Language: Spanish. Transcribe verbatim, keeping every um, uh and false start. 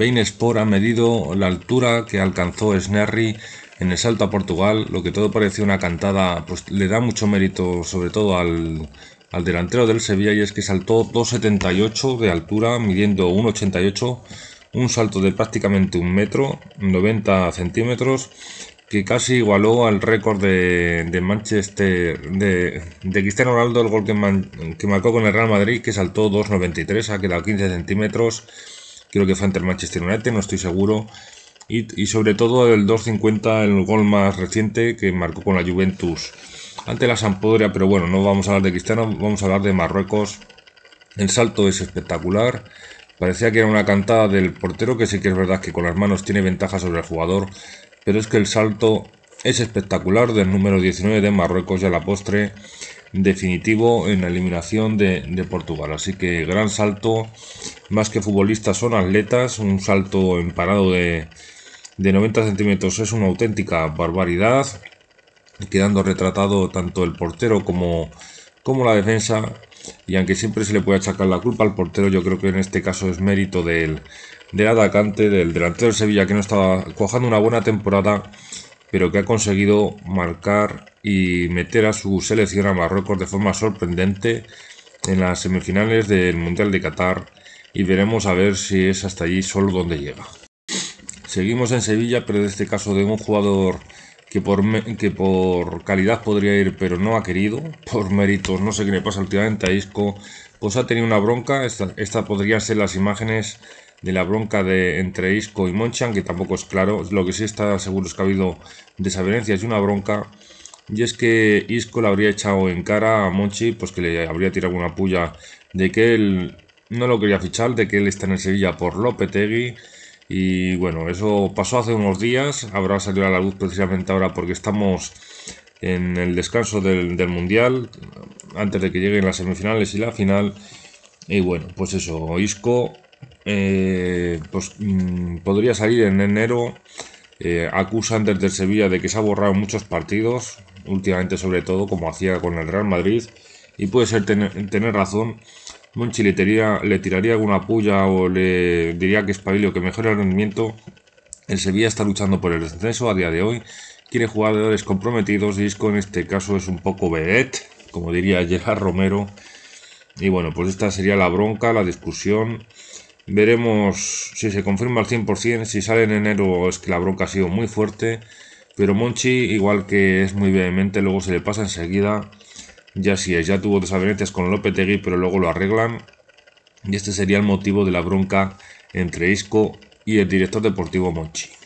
Bein Sport ha medido la altura que alcanzó En-Nesyri en el salto a Portugal, lo que todo parecía una cantada, pues le da mucho mérito sobre todo al, al delantero del Sevilla, y es que saltó dos setenta y ocho de altura, midiendo uno ochenta y ocho, un salto de prácticamente un metro, noventa centímetros, que casi igualó al récord de, de Manchester de, de Cristiano Ronaldo, el gol que, man, que marcó con el Real Madrid, que saltó dos noventa y tres, ha quedado quince centímetros, creo que fue ante el Manchester United, no estoy seguro, y, y sobre todo el dos cincuenta, el gol más reciente que marcó con la Juventus ante la Sampdoria. Pero bueno, no vamos a hablar de Cristiano, vamos a hablar de Marruecos. El salto es espectacular. Parecía que era una cantada del portero, que sí que es verdad que con las manos tiene ventaja sobre el jugador, pero es que el salto es espectacular del número diecinueve de Marruecos y a la postre definitivo en la eliminación de, de Portugal. Así que gran salto, más que futbolistas son atletas, un salto en parado de, de noventa centímetros es una auténtica barbaridad, quedando retratado tanto el portero como, como la defensa. Y aunque siempre se le puede achacar la culpa al portero, yo creo que en este caso es mérito del, del atacante, del delantero del Sevilla, que no estaba cuajando una buena temporada, pero que ha conseguido marcar y meter a su selección a Marruecos de forma sorprendente en las semifinales del Mundial de Qatar, y veremos a ver si es hasta allí solo donde llega. Seguimos en Sevilla, pero en este caso de un jugador que por, que por calidad podría ir, pero no ha querido, por méritos, no sé qué le pasa últimamente a Isco, pues ha tenido una bronca. Esta, esta podrían ser las imágenes de la bronca de, entre Isco y Monchi, que tampoco es claro, lo que sí está seguro es que ha habido desavenencias y una bronca, y es que Isco le habría echado en cara a Monchi, pues que le habría tirado una puya de que él no lo quería fichar, de que él está en el Sevilla por Lopetegui. Y bueno, eso pasó hace unos días, habrá salido a la luz precisamente ahora porque estamos en el descanso del, del Mundial, antes de que lleguen las semifinales y la final. Y bueno, pues eso, Isco eh, pues, mmm, podría salir en enero. eh, acusan desde el Sevilla de que se ha borrado muchos partidos, últimamente sobre todo, como hacía con el Real Madrid, y puede ser ten, tener razón. Monchi le tiraría, le tiraría alguna puya o le diría que espabile, que mejore el rendimiento. El Sevilla está luchando por el descenso a día de hoy, tiene jugadores comprometidos y Isco en este caso es un poco vedette, como diría Gerard Romero. Y bueno, pues esta sería la bronca, la discusión. Veremos si se confirma al cien por cien, si sale en enero es que la bronca ha sido muy fuerte. Pero Monchi, igual que es muy vehemente, luego se le pasa enseguida. Ya sí es, ya tuvo desavenencias con Lopetegui, pero luego lo arreglan. Y este sería el motivo de la bronca entre Isco y el director deportivo Monchi.